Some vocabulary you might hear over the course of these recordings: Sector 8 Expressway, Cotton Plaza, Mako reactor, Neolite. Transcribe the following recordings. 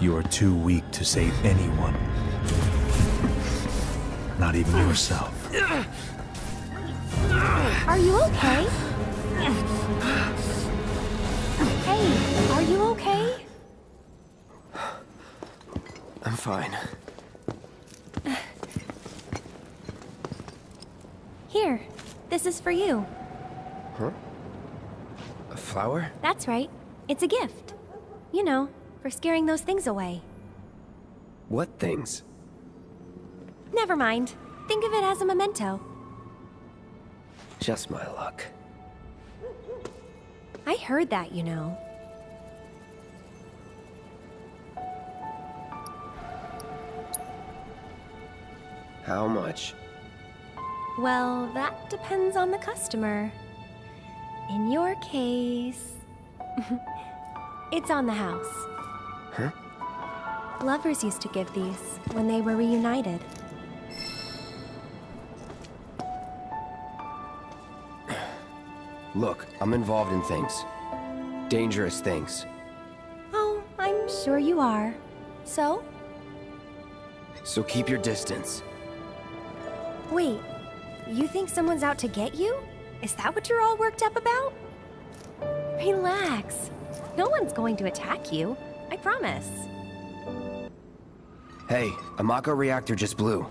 You are too weak to save anyone. Not even yourself. Are you okay? Hey, are you okay? I'm fine. Here, this is for you. Huh? A flower? That's right. It's a gift. You know, for scaring those things away. What things? Never mind. Think of it as a memento. Just my luck. I heard that, you know. How much? Well, that depends on the customer. In your case... It's on the house. Huh? Lovers used to give these when they were reunited. Look, I'm involved in things. Dangerous things. Oh, I'm sure you are. So? So keep your distance. Wait, you think someone's out to get you? Is that what you're all worked up about? Relax. No one's going to attack you. I promise. Hey, a Mako reactor just blew.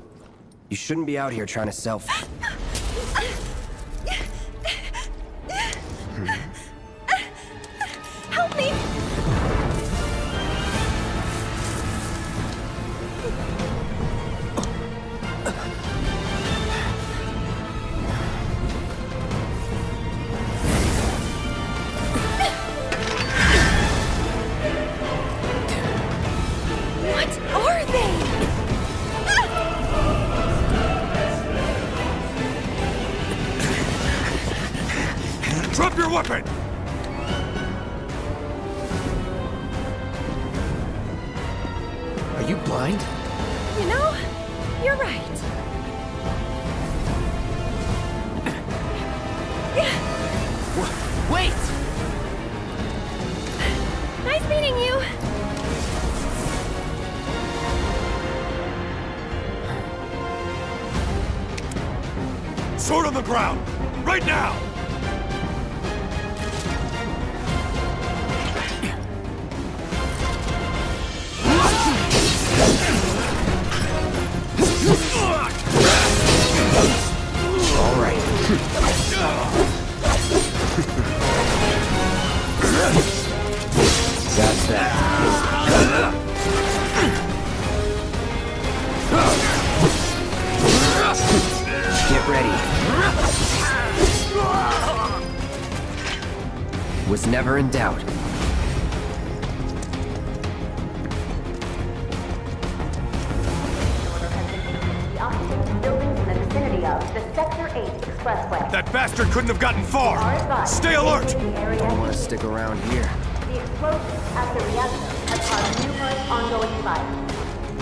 You shouldn't be out here trying to sell f- Help me! Drop your weapon! Are you blind? You know, you're right. Wait! Nice meeting you! Sword on the ground! Right now! That's that. Get ready. Was never in doubt. Buildings in the vicinity of the Sector 8 Expressway. That bastard couldn't have gotten far. Stay alert. Don't want to stick around here. The explosions at the reactor have caused numerous ongoing fires.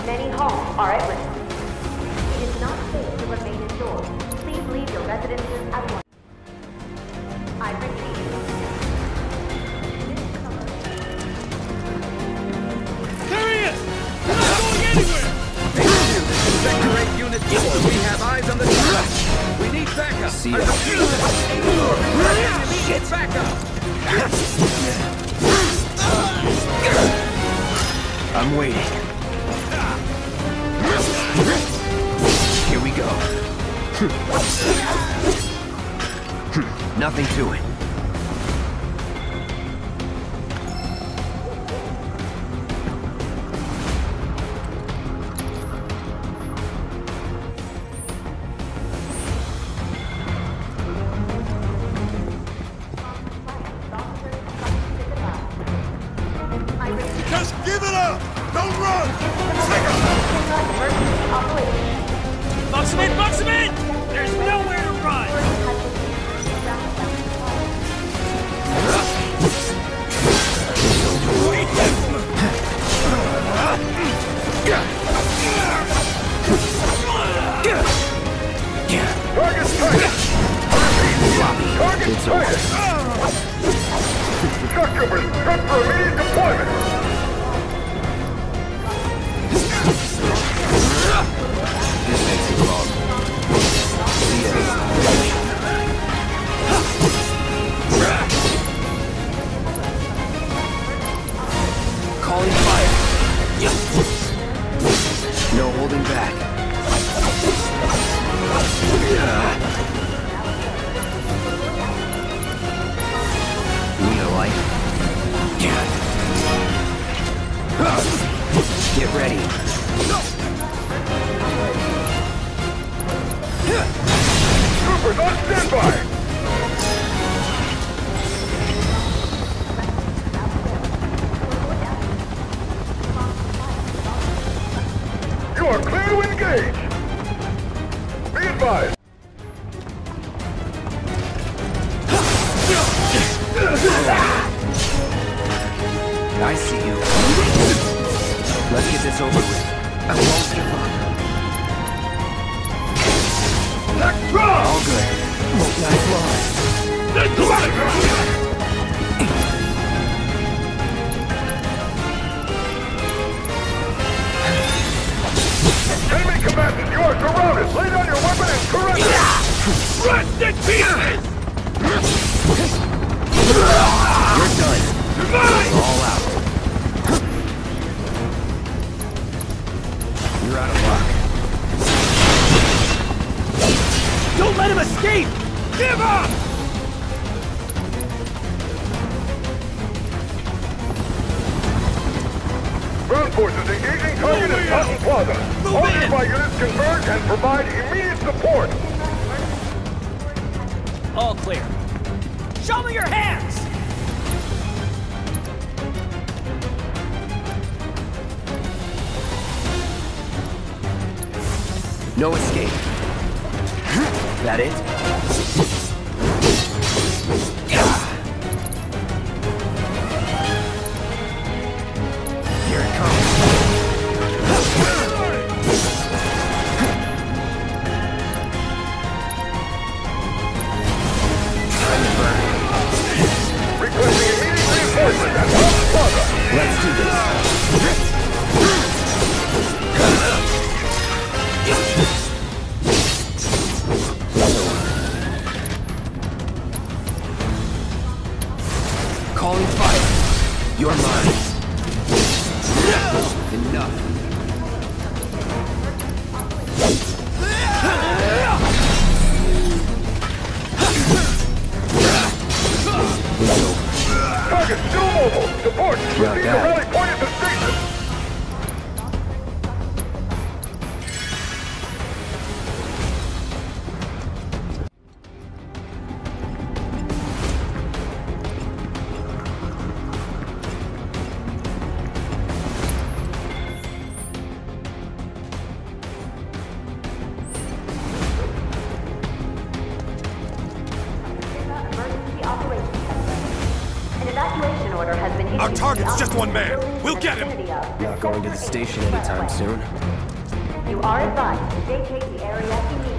Many homes are at risk. It is not safe to remain indoors. Please leave your residences at once. I repeat. There he is! We're not going anywhere! Sector 8 Unit 4, we have eyes on the track. We need backup. See ya. Shit! Backup! I'm waiting. Here we go. Nothing to it. Just give it up! Don't run! Take him! Box him in! Box him in! There's nowhere to run! Target's target! Target's target! Structure was prepped for immediate deployment! fine. Get ready. Troopers on standby! You are clear to engage! Be advised! I see you. Let's get this over with. I won't give up. All good. Won't last long. Enemy combatants, you are surrounded. Lay down your weapon and correct it. Run to pieces! You're done. All out. You're out of luck. Don't let him escape! Give up! Moon forces engaging target at Cotton Plaza. All nearby units converge and provide immediate support. All clear. Show me your hands! No escape. That it? Here it comes. Requesting immediate reinforcement at Cotton Plaza. Let's do this. Calling fire! You're mine! Enough! Target still mobile! Support! Receive the rally point at the station! Our target's just one man. We'll get him. Not going to the station anytime soon. You are advised to vacate the area immediately.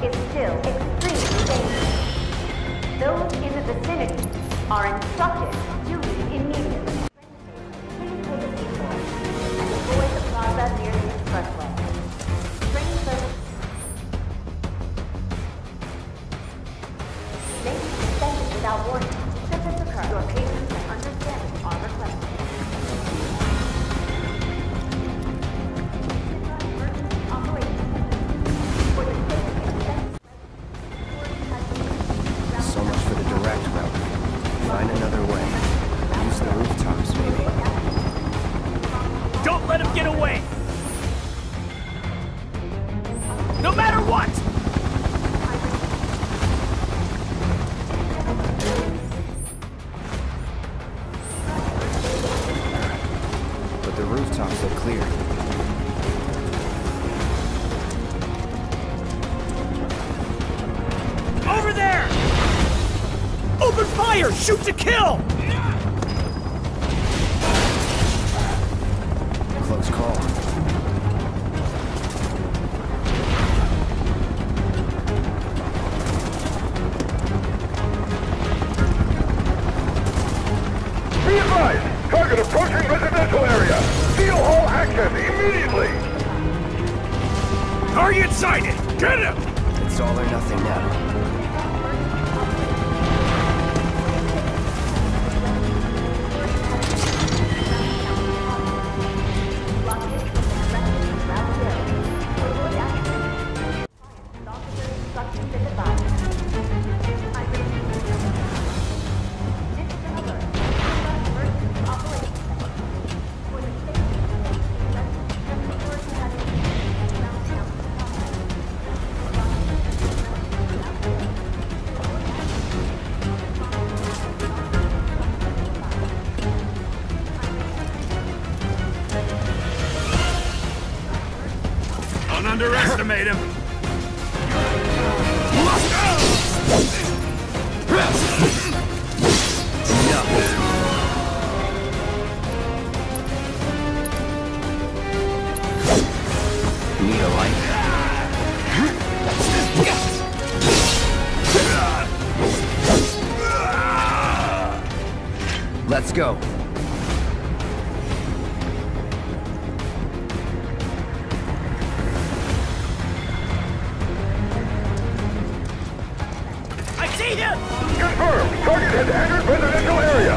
Is still extremely dangerous. Those in the vicinity are instructed to leave immediately. Please take a detour and avoid the plaza near the expressway. Train service. May be suspended without warning. Should this occur, your patience and understanding are requested. Find another way. Use the rooftops, maybe. Don't let him get away! No matter what! But the rooftops are clear. Over there! Open fire! Shoot to kill! Close call. Immediately! Target sighted! Get him! It's all or nothing now. Underestimate him. Neolite. Let's go. Confirmed! Target has entered residential area!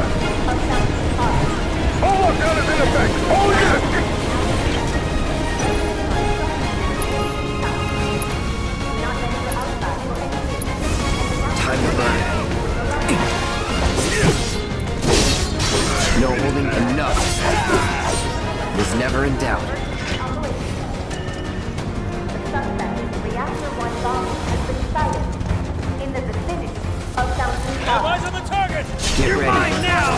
All lockdown is in effect! All units! Time to burn. No holding enough. Was never in doubt. The suspect is reactor 1 bomb has been sighted. In the vicinity. Eyes on the target! You're mine now!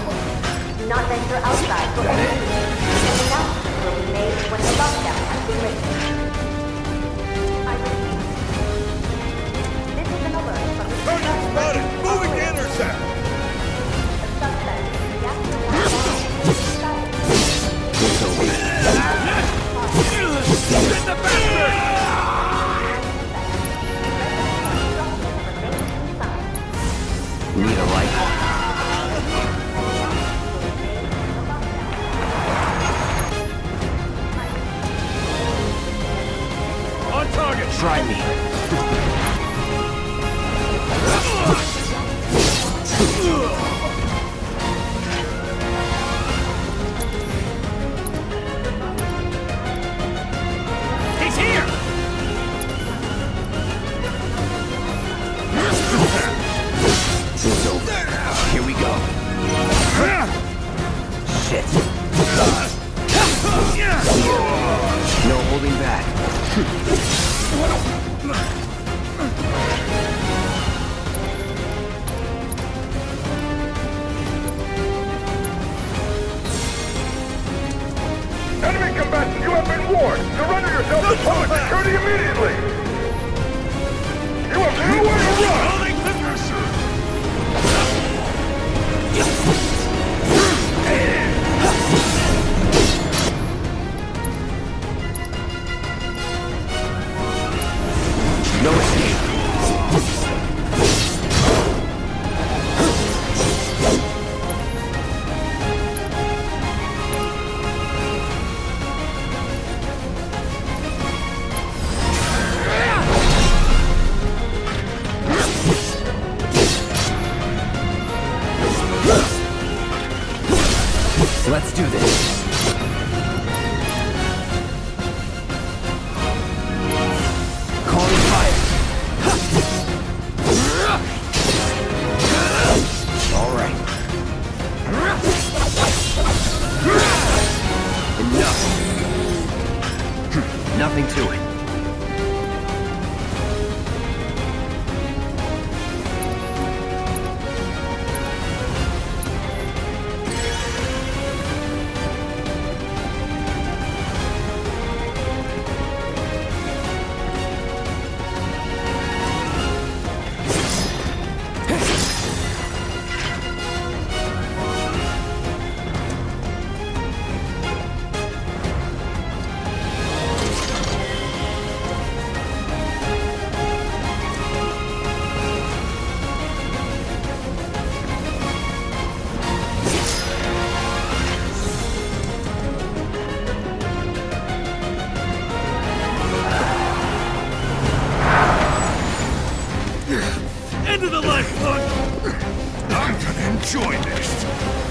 Do not venture outside for any reason. An announcement will be made when the lockdown has been lifted. I repeat. This is an alert from the target spotted! Moving to intercept! Try me. He's here. It's over. Here we go. Shit. No holding back. Enemy combatants, you have been warned! Surrender yourself to public security immediately! You have nowhere to run! No escape! Let's do this! Nothing to it. enjoy this.